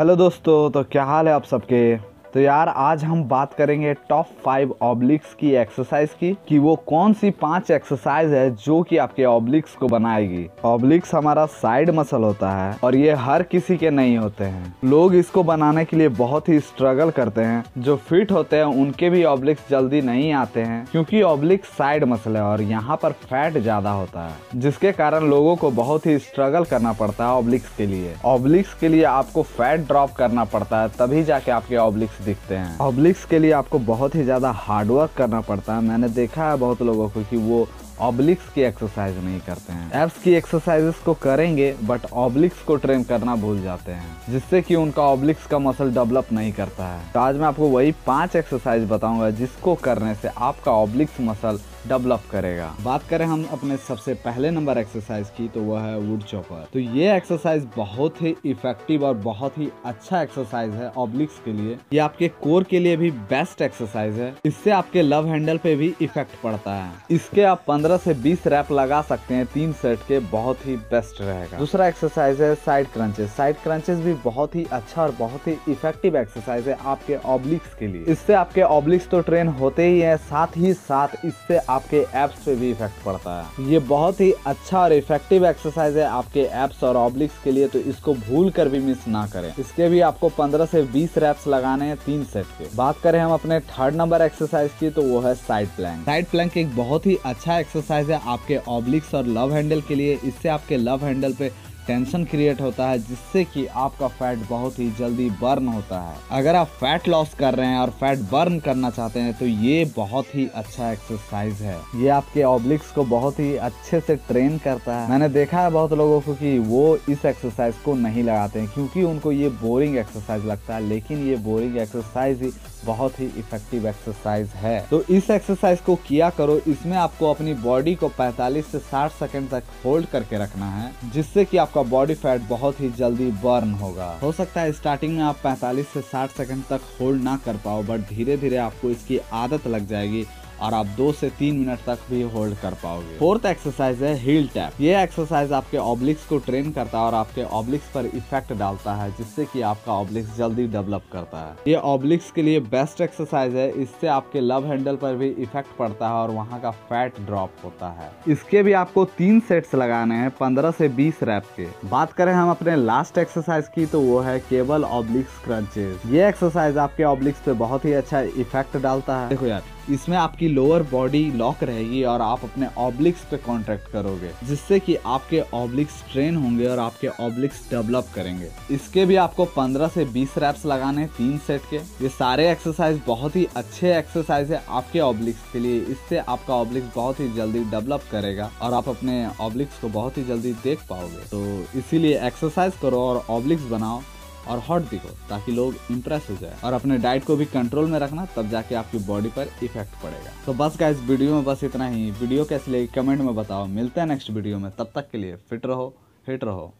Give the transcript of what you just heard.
Hello दोस्तों, तो क्या हाल है आप सबके। तो यार आज हम बात करेंगे टॉप 5 ऑब्लिक्स की एक्सरसाइज की कि वो कौन सी 5 एक्सरसाइज है जो कि आपके ऑब्लिक्स को बनाएगी। ऑब्लिक्स हमारा साइड मसल होता है और ये हर किसी के नहीं होते हैं। लोग इसको बनाने के लिए बहुत ही स्ट्रगल करते हैं। जो फिट होते हैं उनके भी ऑब्लिक्स जल्दी नहीं आते हैं क्योंकि ऑब्लिक्स साइड मसल है और यहाँ पर फैट ज्यादा होता है, जिसके कारण लोगों को बहुत ही स्ट्रगल करना पड़ता है ऑब्लिक्स के लिए। ऑब्लिक्स के लिए आपको फैट ड्रॉप करना पड़ता है, तभी जाके आपके ऑब्लिक्स दिखते हैं। ऑब्लिक्स के लिए आपको बहुत ही ज्यादा हार्डवर्क करना पड़ता है। मैंने देखा है बहुत लोगों को कि वो ऑब्लिक्स की एक्सरसाइज नहीं करते हैं। एब्स की एक्सरसाइजेस को करेंगे बट ऑब्लिक्स को ट्रेन करना भूल जाते हैं, जिससे कि उनका ऑब्लिक्स का मसल डेवलप नहीं करता है। तो आज मैं आपको वही 5 एक्सरसाइज बताऊंगा जिसको करने से आपका ऑब्लिक्स मसल डेवलप करेगा। बात करें हम अपने सबसे पहले नंबर एक्सरसाइज की, तो वह है वुड चॉपर। तो ये एक्सरसाइज बहुत ही इफेक्टिव और बहुत ही अच्छा एक्सरसाइज है ऑब्लिक्स के लिए। ये आपके कोर के लिए भी बेस्ट एक्सरसाइज है। इससे आपके लव हैंडल पे भी इफेक्ट पड़ता है। इसके आप 15 से 20 रैप लगा सकते हैं 3 सेट के, बहुत ही बेस्ट रहेगा। दूसरा एक्सरसाइज है साइड क्रंचेस। साइड क्रंचेस भी बहुत ही अच्छा और बहुत ही इफेक्टिव एक्सरसाइज है आपके ऑब्लिक्स के लिए। इससे आपके ऑब्लिक्स तो ट्रेन होते ही है, साथ ही साथ इससे आपके एब्स पे भी इफेक्ट पड़ता है। ये बहुत ही अच्छा और इफेक्टिव एक्सरसाइज है आपके एब्स और ऑब्लिक्स के लिए, तो इसको भूल कर भी मिस ना करें। इसके भी आपको 15 से 20 रैप्स लगाने हैं 3 सेट के। बात करें हम अपने थर्ड नंबर एक्सरसाइज की, तो वो है साइड प्लैंक। साइड प्लैंक एक बहुत ही अच्छा एक्सरसाइज है आपके ऑब्लिक्स और लव हैंडल के लिए। इससे आपके लव हैंडल पे टेंशन क्रिएट होता है, जिससे कि आपका फैट बहुत ही जल्दी बर्न होता है। अगर आप फैट लॉस कर रहे हैं और फैट बर्न करना चाहते हैं तो ये बहुत ही अच्छा एक्सरसाइज है। ये आपके ऑब्लिक्स को बहुत ही अच्छे से ट्रेन करता है। मैंने देखा है बहुत लोगों को कि वो इस एक्सरसाइज को नहीं लगाते हैं क्योंकि उनको ये बोरिंग एक्सरसाइज लगता है, लेकिन ये बोरिंग एक्सरसाइज ही बहुत ही इफेक्टिव एक्सरसाइज है। तो इस एक्सरसाइज को किया करो। इसमें आपको अपनी बॉडी को 45 से 60 सेकंड तक होल्ड करके रखना है, जिससे कि आपका बॉडी फैट बहुत ही जल्दी बर्न होगा। हो सकता है स्टार्टिंग में आप 45 से 60 सेकंड तक होल्ड ना कर पाओ, बट धीरे धीरे आपको इसकी आदत लग जाएगी और आप 2 से 3 मिनट तक भी होल्ड कर पाओगे। फोर्थ एक्सरसाइज है हील टैप। ये एक्सरसाइज आपके ऑब्लिक्स को ट्रेन करता है और आपके ऑब्लिक्स पर इफेक्ट डालता है, जिससे कि आपका ऑब्लिक्स जल्दी डेवलप करता है। ये ऑब्लिक्स के लिए बेस्ट एक्सरसाइज है। इससे आपके लव हैंडल पर भी इफेक्ट पड़ता है और वहाँ का फैट ड्रॉप होता है। इसके भी आपको 3 सेट्स लगाने हैं 15 से 20 रैप के। बात करें हम अपने लास्ट एक्सरसाइज की, तो वो है केबल ऑब्लिक्स क्रंचेज। ये एक्सरसाइज आपके ऑब्लिक्स पे बहुत ही अच्छा इफेक्ट डालता है। देखो यार, इसमें आपकी लोअर बॉडी लॉक रहेगी और आप अपने ऑब्लिक्स पे कॉन्ट्रैक्ट करोगे, जिससे कि आपके ऑब्लिक्स ट्रेन होंगे और आपके ऑब्लिक्स डेवलप करेंगे। इसके भी आपको 15 से 20 रैप्स लगाने 3 सेट के। ये सारे एक्सरसाइज बहुत ही अच्छे एक्सरसाइज है आपके ऑब्लिक्स के लिए। इससे आपका ऑब्लिक्स बहुत ही जल्दी डेवलप करेगा और आप अपने ऑब्लिक्स को बहुत ही जल्दी देख पाओगे। तो इसीलिए एक्सरसाइज करो और ऑब्लिक्स बनाओ और हॉट दिखो, ताकि लोग इम्प्रेस हो जाए। और अपने डाइट को भी कंट्रोल में रखना, तब जाके आपकी बॉडी पर इफेक्ट पड़ेगा। तो बस गाइस, वीडियो में बस इतना ही। वीडियो कैसी लगी कमेंट में बताओ। मिलते हैं नेक्स्ट वीडियो में, तब तक के लिए फिट रहो, हिट रहो।